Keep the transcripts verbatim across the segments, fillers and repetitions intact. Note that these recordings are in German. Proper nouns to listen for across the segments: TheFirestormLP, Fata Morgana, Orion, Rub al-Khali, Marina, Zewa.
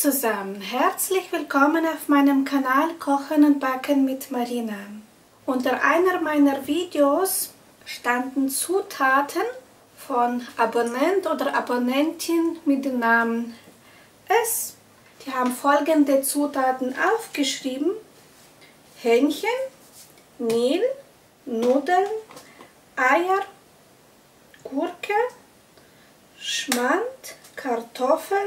zusammen, herzlich willkommen auf meinem Kanal Kochen und Backen mit Marina. Unter einer meiner Videos standen Zutaten von Abonnent oder Abonnentin mit dem Namen S. Die haben folgende Zutaten aufgeschrieben: Hähnchen, Mehl, Nudeln, Eier, Gurke, Schmand, Kartoffeln,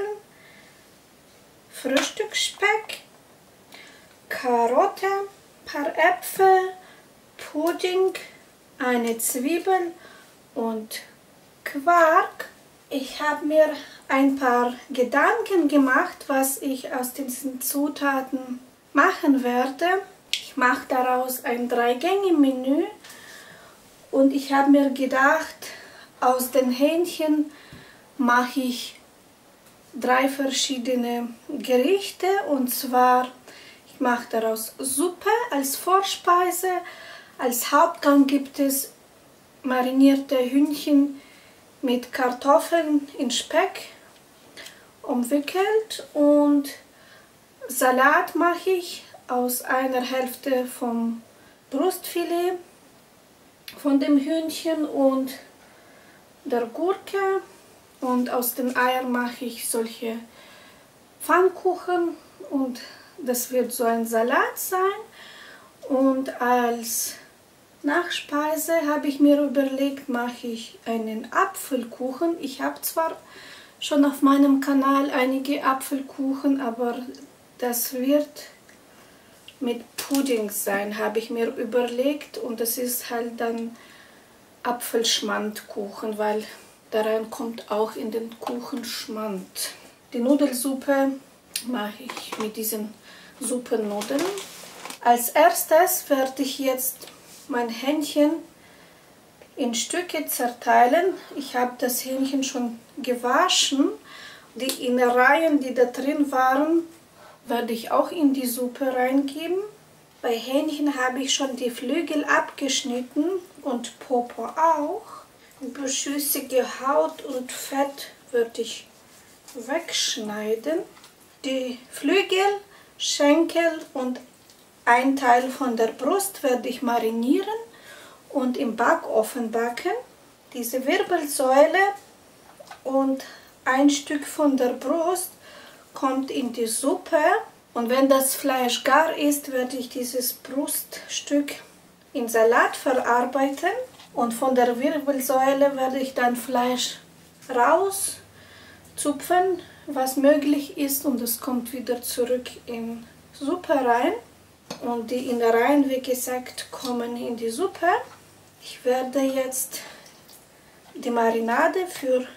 Frühstücksspeck, Karotte, paar Äpfel, Pudding, eine Zwiebel und Quark. Ich habe mir ein paar Gedanken gemacht, was ich aus diesen Zutaten machen werde. Ich mache daraus ein Drei-Gänge-Menü und ich habe mir gedacht, aus den Hähnchen mache ich drei verschiedene Gerichte, und zwar ich mache daraus Suppe als Vorspeise, als Hauptgang gibt es marinierte Hühnchen mit Kartoffeln in Speck umwickelt, und Salat mache ich aus einer Hälfte vom Brustfilet von dem Hühnchen und der Gurke, und aus den Eiern mache ich solche Pfannkuchen und das wird so ein Salat sein. Und als Nachspeise habe ich mir überlegt, mache ich einen Apfelkuchen. Ich habe zwar schon auf meinem Kanal einige Apfelkuchen, aber das wird mit Pudding sein, habe ich mir überlegt, und das ist halt dann Apfelschmandkuchen, weil daran kommt auch in den Kuchen Schmand. Die Nudelsuppe mache ich mit diesen Suppennudeln. Als erstes werde ich jetzt mein Hähnchen in Stücke zerteilen. Ich habe das Hähnchen schon gewaschen. Die Innereien, die da drin waren, werde ich auch in die Suppe reingeben. Bei Hähnchen habe ich schon die Flügel abgeschnitten und Popo auch. Beschüssige Haut und Fett würde ich wegschneiden. Die Flügel, Schenkel und ein Teil von der Brust werde ich marinieren und im Backofen backen. Diese Wirbelsäule und ein Stück von der Brust kommt in die Suppe, und wenn das Fleisch gar ist, werde ich dieses Bruststück in Salat verarbeiten. Und von der Wirbelsäule werde ich dann Fleisch rauszupfen, was möglich ist, und es kommt wieder zurück in Suppe rein. Und die Innereien, wie gesagt, kommen in die Suppe. Ich werde jetzt die Marinade für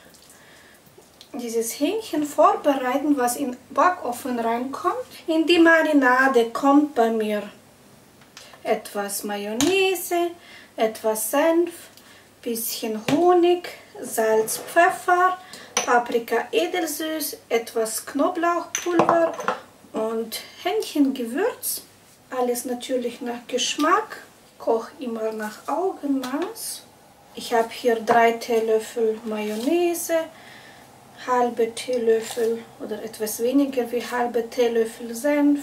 dieses Hähnchen vorbereiten, was in den Backofen reinkommt. In die Marinade kommt bei mir etwas Mayonnaise, etwas Senf, bisschen Honig, Salz, Pfeffer, Paprika edelsüß, etwas Knoblauchpulver und Hähnchengewürz. Alles natürlich nach Geschmack. Ich koche immer nach Augenmaß. Ich habe hier drei Teelöffel Mayonnaise, halbe Teelöffel oder etwas weniger wie halbe Teelöffel Senf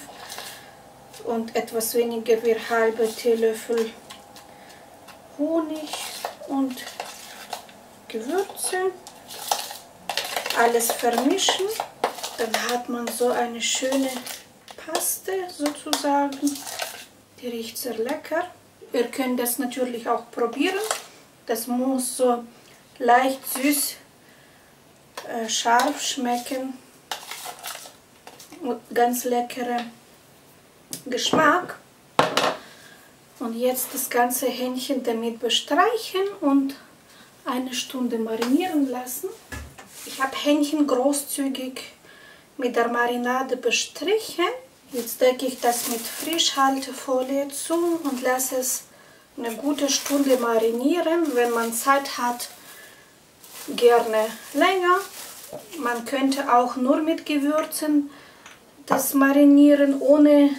und etwas weniger wie halbe Teelöffel Honig und Gewürze, alles vermischen, dann hat man so eine schöne Paste sozusagen, die riecht sehr lecker. Ihr könnt das natürlich auch probieren, das muss so leicht süß, äh, scharf schmecken und ganz leckerer Geschmack. Und jetzt das ganze Hähnchen damit bestreichen und eine Stunde marinieren lassen. Ich habe Hähnchen großzügig mit der Marinade bestrichen. Jetzt decke ich das mit Frischhaltefolie zu und lasse es eine gute Stunde marinieren. Wenn man Zeit hat, gerne länger. Man könnte auch nur mit Gewürzen das marinieren, ohne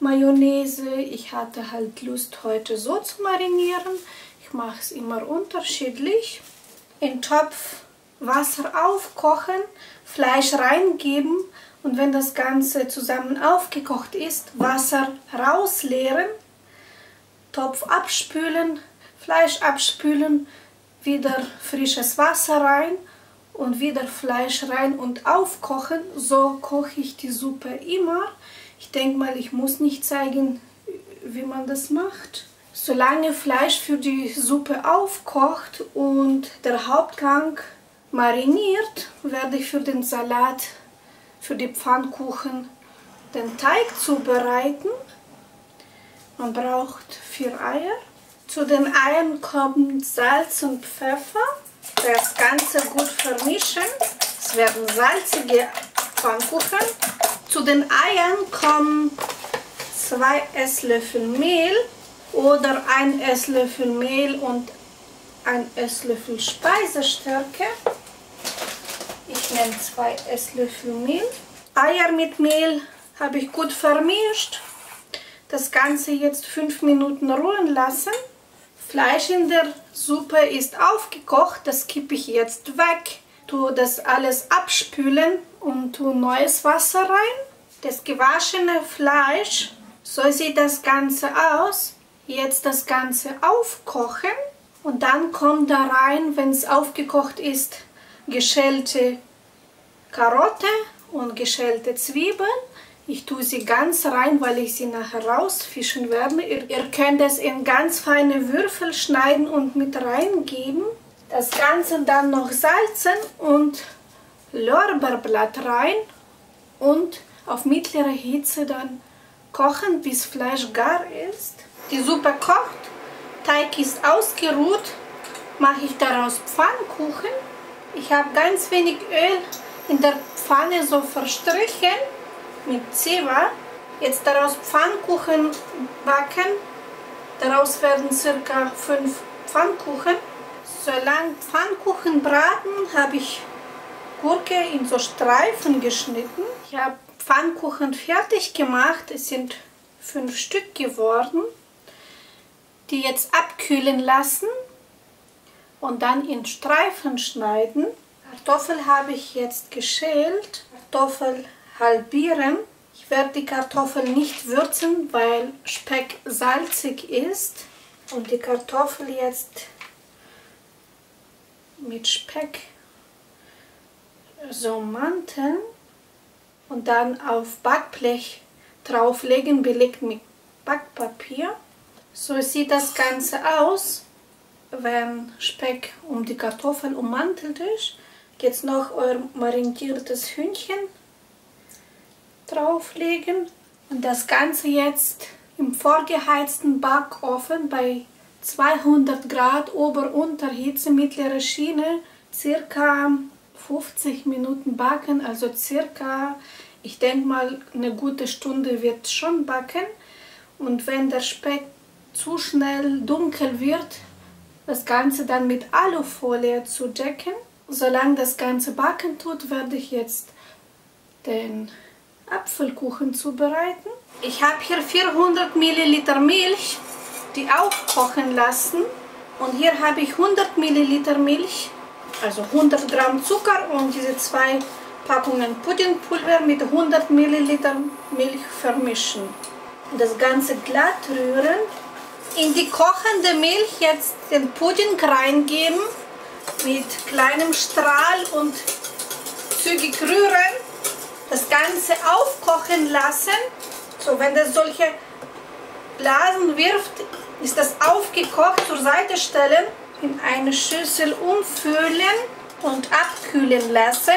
Mayonnaise. Ich hatte halt Lust, heute so zu marinieren. Ich mache es immer unterschiedlich. In Topf Wasser aufkochen, Fleisch reingeben und wenn das Ganze zusammen aufgekocht ist, Wasser rausleeren, Topf abspülen, Fleisch abspülen, wieder frisches Wasser rein und wieder Fleisch rein und aufkochen. So koche ich die Suppe immer. Ich denke mal, ich muss nicht zeigen, wie man das macht. Solange Fleisch für die Suppe aufkocht und der Hauptgang mariniert, werde ich für den Salat, für die Pfannkuchen den Teig zubereiten. Man braucht vier Eier. Zu den Eiern kommen Salz und Pfeffer. Das Ganze gut vermischen. Es werden salzige Pfannkuchen. Zu den Eiern kommen zwei Esslöffel Mehl oder ein Esslöffel Mehl und ein Esslöffel Speisestärke. Ich nehme zwei Esslöffel Mehl. Eier mit Mehl habe ich gut vermischt. Das Ganze jetzt fünf Minuten ruhen lassen. Fleisch in der Suppe ist aufgekocht, das kippe ich jetzt weg. Tu das alles abspülen und tu neues Wasser rein. Das gewaschene Fleisch, so sieht das Ganze aus. Jetzt das Ganze aufkochen und dann kommt da rein, wenn es aufgekocht ist, geschälte Karotte und geschälte Zwiebeln. Ich tue sie ganz rein, weil ich sie nachher rausfischen werde. Ihr, ihr könnt es in ganz feine Würfel schneiden und mit reingeben. Das Ganze dann noch salzen und Lorbeerblatt rein und auf mittlerer Hitze dann kochen, bis Fleisch gar ist. Die Suppe kocht, Teig ist ausgeruht, mache ich daraus Pfannkuchen. Ich habe ganz wenig Öl in der Pfanne so verstrichen mit Zewa. Jetzt daraus Pfannkuchen backen. Daraus werden circa fünf Pfannkuchen. Solange Pfannkuchen braten, habe ich Gurke in so Streifen geschnitten. Ich habe Pfannkuchen fertig gemacht. Es sind fünf Stück geworden. Die jetzt abkühlen lassen und dann in Streifen schneiden. Kartoffel habe ich jetzt geschält. Kartoffel halbieren. Ich werde die Kartoffel nicht würzen, weil Speck salzig ist. Und die Kartoffel jetzt mit Speck so manteln und dann auf Backblech drauflegen, belegt mit Backpapier. So sieht das Ganze aus, wenn Speck um die Kartoffel ummantelt ist. Jetzt noch euer mariniertes Hühnchen drauflegen und das Ganze jetzt im vorgeheizten Backofen bei zweihundert Grad Ober-Unterhitze, mittlere Schiene, circa fünfzig Minuten backen, also circa, ich denke mal, eine gute Stunde wird schon backen. Und wenn der Speck zu schnell dunkel wird, das Ganze dann mit Alufolie zu decken. Solange das Ganze backen tut, werde ich jetzt den Apfelkuchen zubereiten. Ich habe hier vierhundert Milliliter Milch, die aufkochen lassen. Und hier habe ich hundert Milliliter Milch, also hundert Gramm Zucker und diese zwei Packungen Puddingpulver mit hundert Milliliter Milch vermischen. Das Ganze glatt rühren. In die kochende Milch jetzt den Pudding reingeben, mit kleinem Strahl und zügig rühren, das Ganze aufkochen lassen. So, wenn das solche Blasen wirft, ist das aufgekocht, zur Seite stellen, in eine Schüssel umfüllen und abkühlen lassen.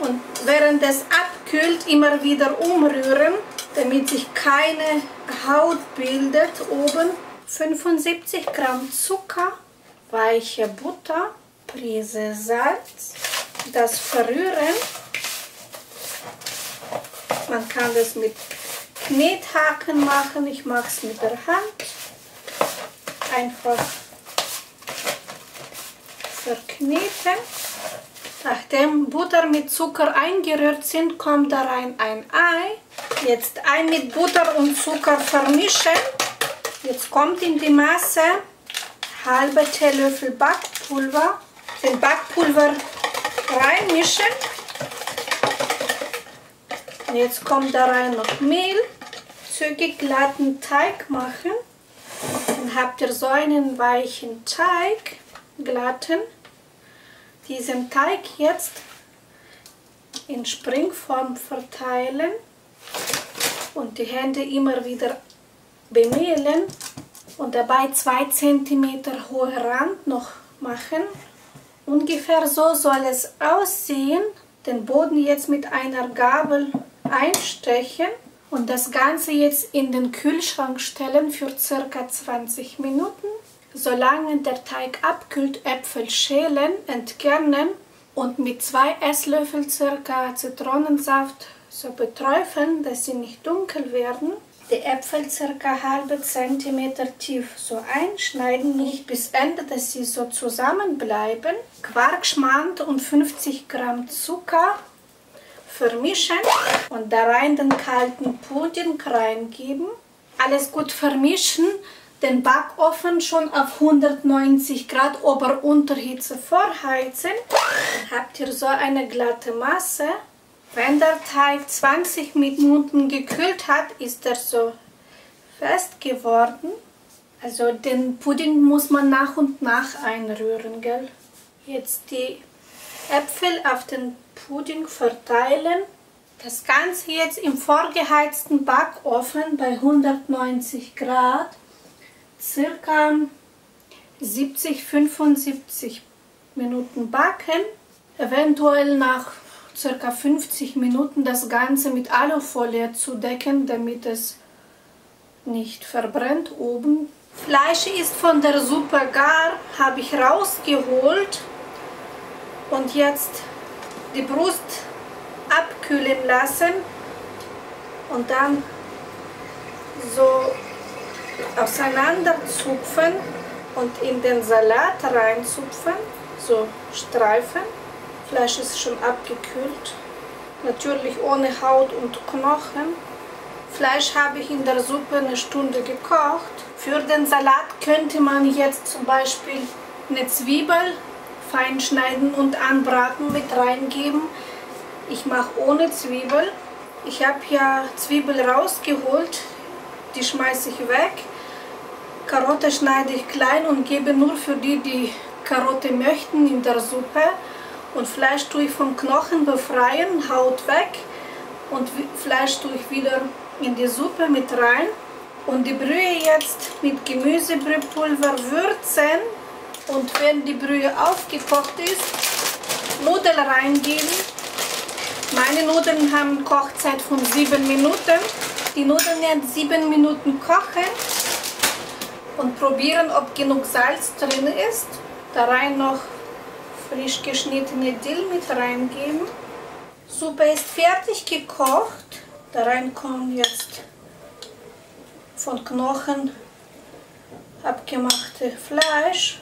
Und während es abkühlt, immer wieder umrühren, damit sich keine Haut bildet oben. fünfundsiebzig Gramm Zucker, weiche Butter, Prise Salz, das verrühren. Man kann das mit Knethaken machen, ich mache es mit der Hand. Einfach verkneten. Nachdem Butter mit Zucker eingerührt sind, kommt da rein ein Ei. Jetzt Ei mit Butter und Zucker vermischen. Jetzt kommt in die Masse halbe Teelöffel Backpulver. Den Backpulver reinmischen Und jetzt kommt da rein noch Mehl, zügig glatten Teig machen. Dann habt ihr so einen weichen Teig, glatten. Diesen Teig jetzt in Springform verteilen und die Hände immer wieder bemehlen und dabei zwei Zentimeter hohe Rand noch machen. Ungefähr so soll es aussehen. Den Boden jetzt mit einer Gabel einstechen und das Ganze jetzt in den Kühlschrank stellen für ca. zwanzig Minuten. Solange der Teig abkühlt, Äpfel schälen, entkernen und mit zwei Esslöffel circa Zitronensaft so beträufeln, dass sie nicht dunkel werden. Die Äpfel circa halbe Zentimeter tief so einschneiden, nicht bis Ende, dass sie so zusammenbleiben. Quarkschmand und fünfzig Gramm Zucker vermischen und da rein den kalten Pudding reingeben. Alles gut vermischen. Den Backofen schon auf hundertneunzig Grad Ober-Unterhitze vorheizen. Dann habt ihr so eine glatte Masse. Wenn der Teig zwanzig Minuten gekühlt hat, ist er so fest geworden. Also den Pudding muss man nach und nach einrühren, gell? Jetzt die Äpfel auf den Pudding verteilen. Das Ganze jetzt im vorgeheizten Backofen bei hundertneunzig Grad. Circa siebzig bis fünfundsiebzig Minuten backen, eventuell nach circa fünfzig Minuten das Ganze mit Alufolie zu decken, damit es nicht verbrennt oben. Fleisch ist von der Suppe gar, habe ich rausgeholt und jetzt die Brust abkühlen lassen und dann so auseinanderzupfen und in den Salat reinzupfen, so Streifen. Fleisch ist schon abgekühlt, natürlich ohne Haut und Knochen. Fleisch habe ich in der Suppe eine Stunde gekocht. Für den Salat könnte man jetzt zum Beispiel eine Zwiebel fein schneiden und anbraten mit reingeben. Ich mache ohne Zwiebel. Ich habe ja Zwiebel rausgeholt. Die schmeiße ich weg. Karotte schneide ich klein und gebe nur für die, die Karotte möchten, in der Suppe. Und Fleisch tue ich vom Knochen befreien, Haut weg. Und Fleisch tue ich wieder in die Suppe mit rein. Und die Brühe jetzt mit Gemüsebrühpulver würzen. Und wenn die Brühe aufgekocht ist, Nudeln reingeben. Meine Nudeln haben Kochzeit von sieben Minuten. Die Nudeln jetzt sieben Minuten kochen und probieren, ob genug Salz drin ist. Da rein noch frisch geschnittene Dill mit reingeben. Suppe ist fertig gekocht. Da rein kommen jetzt von Knochen abgemachte Fleisch.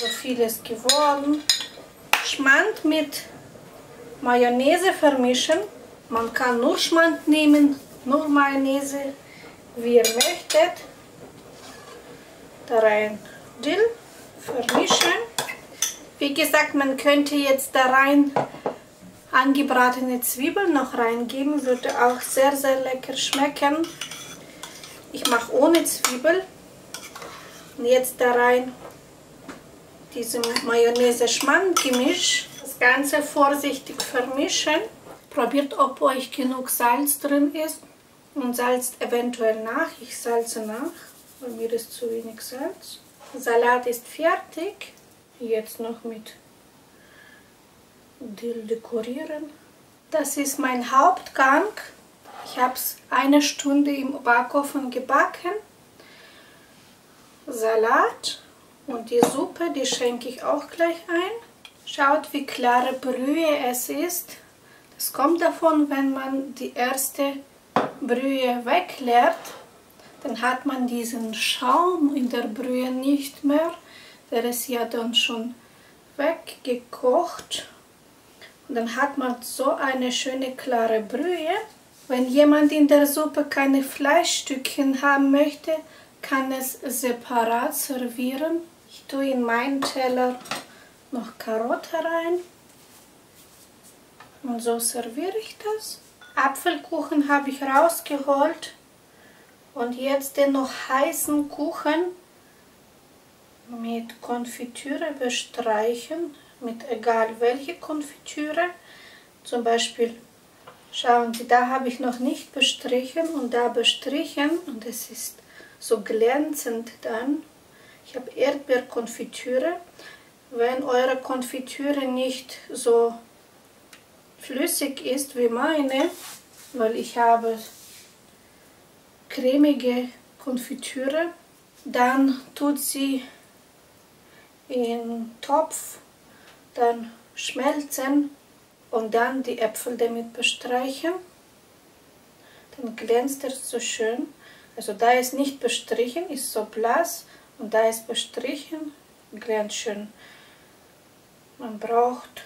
So viel ist geworden. Schmand mit Mayonnaise vermischen. Man kann nur Schmand nehmen. Nur Mayonnaise, wie ihr möchtet. Da rein Dill, vermischen. Wie gesagt, man könnte jetzt da rein angebratene Zwiebeln noch reingeben, würde auch sehr, sehr lecker schmecken. Ich mache ohne Zwiebel. Und jetzt da rein diesem Mayonnaise-Schmand-Gemisch. Das Ganze vorsichtig vermischen. Probiert, ob euch genug Salz drin ist. Und salzt eventuell nach. Ich salze nach, weil mir ist zu wenig Salz. Salat ist fertig. Jetzt noch mit Dill dekorieren. Das ist mein Hauptgang. Ich habe es eine Stunde im Backofen gebacken. Salat und die Suppe, die schenke ich auch gleich ein. Schaut, wie klare Brühe es ist. Das kommt davon, wenn man die erste Brühe wegleert, dann hat man diesen Schaum in der Brühe nicht mehr. Der ist ja dann schon weggekocht. Und dann hat man so eine schöne klare Brühe. Wenn jemand in der Suppe keine Fleischstückchen haben möchte, kann es separat servieren. Ich tue in meinen Teller noch Karotte rein. Und so serviere ich das. Apfelkuchen habe ich rausgeholt und jetzt den noch heißen Kuchen mit Konfitüre bestreichen, mit egal welche Konfitüre. Zum Beispiel, schauen Sie, da habe ich noch nicht bestrichen und da bestrichen und es ist so glänzend dann. Ich habe Erdbeerkonfitüre. Wenn eure Konfitüre nicht so flüssig ist wie meine, weil ich habe cremige Konfitüre, dann tut sie in Topf, dann schmelzen und dann die Äpfel damit bestreichen. Dann glänzt er so schön. Also da ist nicht bestrichen, ist so blass, und da ist bestrichen, glänzt schön. Man braucht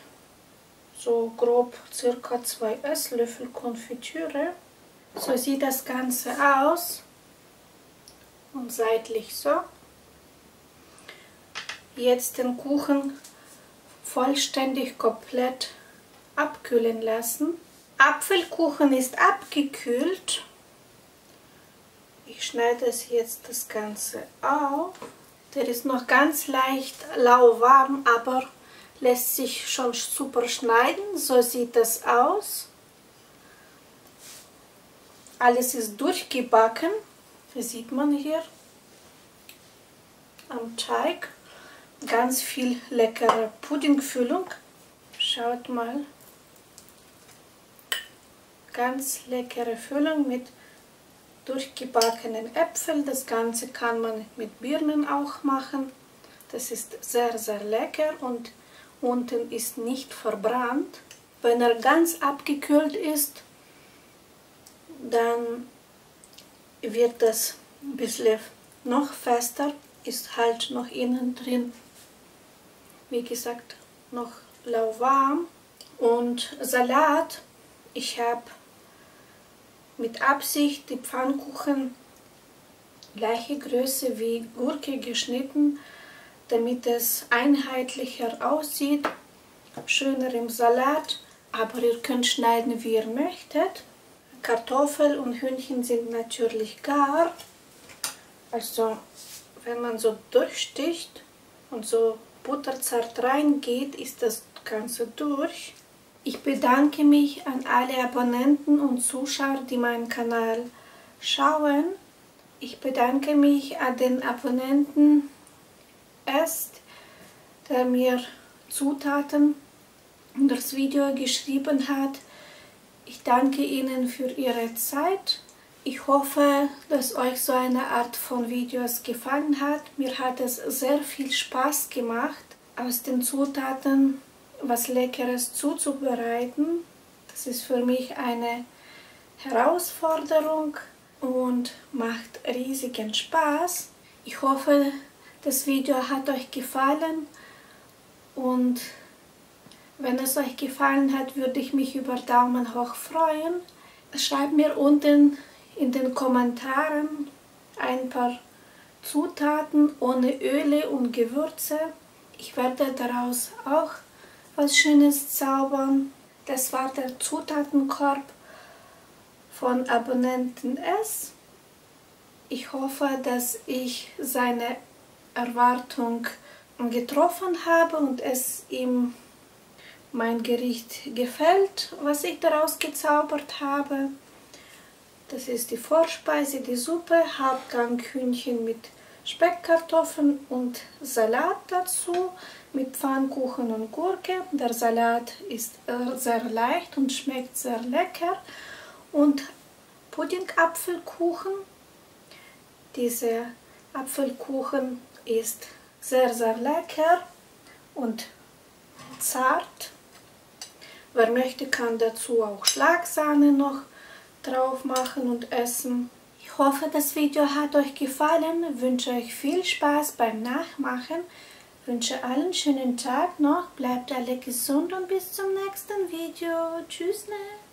so grob circa zwei Esslöffel Konfitüre. So sieht das Ganze aus und seitlich so. Jetzt den Kuchen vollständig komplett abkühlen lassen. Apfelkuchen ist abgekühlt. Ich schneide es jetzt das Ganze auf. Der ist noch ganz leicht lauwarm, aber lässt sich schon super schneiden. So sieht das aus. Alles ist durchgebacken. Das sieht man hier am Teig. Ganz viel leckere Puddingfüllung. Schaut mal. Ganz leckere Füllung mit durchgebackenen Äpfeln. Das Ganze kann man mit Birnen auch machen. Das ist sehr, sehr lecker und unten ist nicht verbrannt. Wenn er ganz abgekühlt ist, dann wird das ein bisschen noch fester. Ist halt noch innen drin, wie gesagt, noch lauwarm. Und Salat, ich habe mit Absicht die Pfannkuchen gleiche Größe wie Gurke geschnitten, damit es einheitlicher aussieht, schöner im Salat, aber ihr könnt schneiden, wie ihr möchtet. Kartoffel und Hühnchen sind natürlich gar, also wenn man so durchsticht und so butterzart reingeht, ist das Ganze durch. Ich bedanke mich an alle Abonnenten und Zuschauer, die meinen Kanal schauen. Ich bedanke mich an den Abonnenten erst, der mir Zutaten und das Video geschrieben hat. Ich danke Ihnen für Ihre Zeit. Ich hoffe, dass euch so eine Art von Videos gefallen hat. Mir hat es sehr viel Spaß gemacht, aus den Zutaten was Leckeres zuzubereiten. Das ist für mich eine Herausforderung und macht riesigen Spaß. Ich hoffe, das Video hat euch gefallen und wenn es euch gefallen hat, würde ich mich über Daumen hoch freuen. Schreibt mir unten in den Kommentaren ein paar Zutaten ohne Öle und Gewürze. Ich werde daraus auch was Schönes zaubern. Das war der Zutatenkorb von Abonnenten S. Ich hoffe, dass ich seine Erwartung getroffen habe und es ihm mein Gericht gefällt, was ich daraus gezaubert habe. Das ist die Vorspeise, die Suppe, Hauptgang Hühnchen mit Speckkartoffeln und Salat dazu, mit Pfannkuchen und Gurke. Der Salat ist sehr leicht und schmeckt sehr lecker. Und Pudding-Apfelkuchen. Dieser Apfelkuchen ist sehr, sehr lecker und zart. Wer möchte, kann dazu auch Schlagsahne noch drauf machen und essen. Ich hoffe, das Video hat euch gefallen. Ich wünsche euch viel Spaß beim Nachmachen. Ich wünsche allen schönen Tag noch. Bleibt alle gesund und bis zum nächsten Video. Tschüss. Ne?